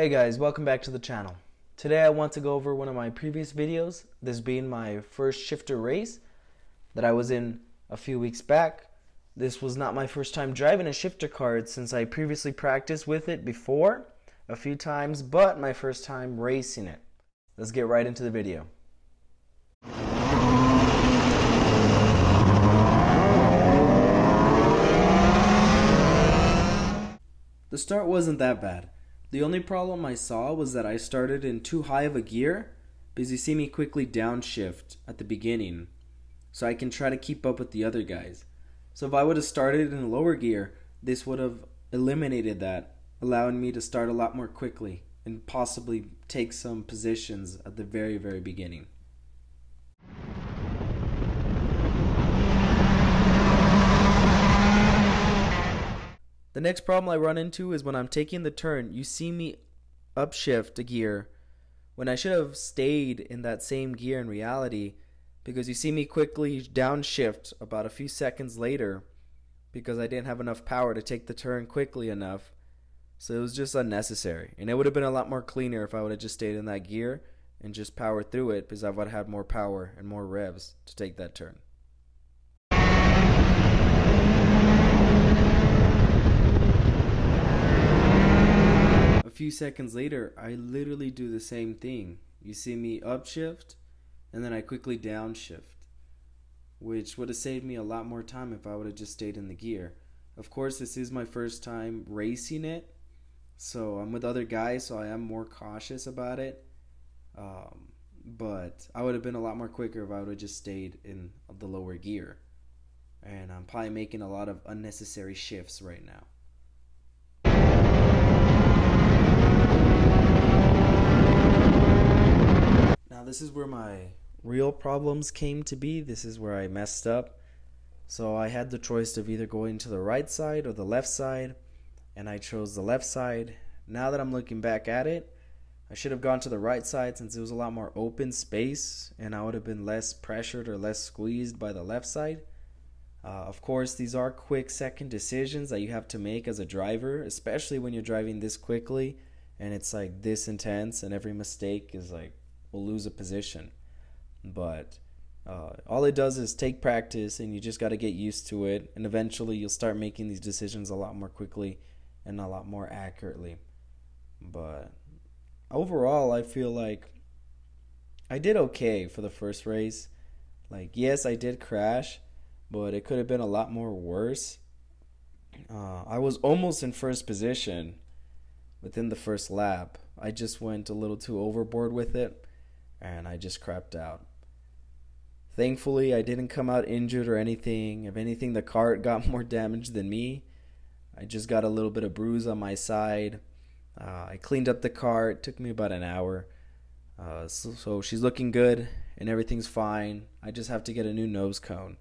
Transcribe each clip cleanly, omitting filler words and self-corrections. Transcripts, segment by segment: Hey guys, welcome back to the channel. Today I want to go over one of my previous videos, this being my first shifter race that I was in a few weeks back. This was not my first time driving a shifter kart since I previously practiced with it before a few times, but my first time racing it. Let's get right into the video. The start wasn't that bad. The only problem I saw was that I started in too high of a gear because you see me quickly downshift at the beginning so I can try to keep up with the other guys. So if I would have started in lower gear, this would have eliminated that, allowing me to start a lot more quickly and possibly take some positions at the very beginning. The next problem I run into is when I'm taking the turn, you see me upshift a gear when I should have stayed in that same gear in reality, because you see me quickly downshift about a few seconds later because I didn't have enough power to take the turn quickly enough. So it was just unnecessary, and it would have been a lot more cleaner if I would have just stayed in that gear and just powered through it, because I would have had more power and more revs to take that turn. Few seconds later, I literally do the same thing. You see me upshift and then I quickly downshift, which would have saved me a lot more time if I would have just stayed in the gear. Of course, this is my first time racing it, so I'm with other guys, so I am more cautious about it, but I would have been a lot more quicker if I would have just stayed in the lower gear, and I'm probably making a lot of unnecessary shifts right now. Now this is where my real problems came to be. This is where I messed up. So I had the choice of either going to the right side or the left side, and I chose the left side. Now that I'm looking back at it, I should have gone to the right side since it was a lot more open space and I would have been less pressured or less squeezed by the left side. Of course, these are quick second decisions that you have to make as a driver, especially when you're driving this quickly and it's like this intense and every mistake is like will lose a position. But all it does is take practice, and you just got to get used to it, and eventually you'll start making these decisions a lot more quickly and a lot more accurately. But overall, I feel like I did okay for the first race. Like, yes, I did crash, but it could have been a lot more worse. I was almost in first position within the first lap. I just went a little too overboard with it and I just crapped out. Thankfully, I didn't come out injured or anything. If anything, the cart got more damaged than me. I just got a little bit of bruise on my side. I cleaned up the cart. It took me about an hour. So she's looking good and everything's fine. I just have to get a new nose cone.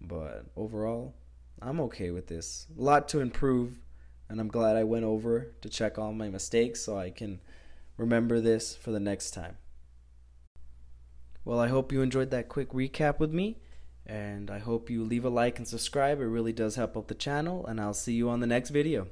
But overall, I'm okay with this. A lot to improve, and I'm glad I went over to check all my mistakes so I can remember this for the next time. Well, I hope you enjoyed that quick recap with me, and I hope you leave a like and subscribe. It really does help out the channel, and I'll see you on the next video.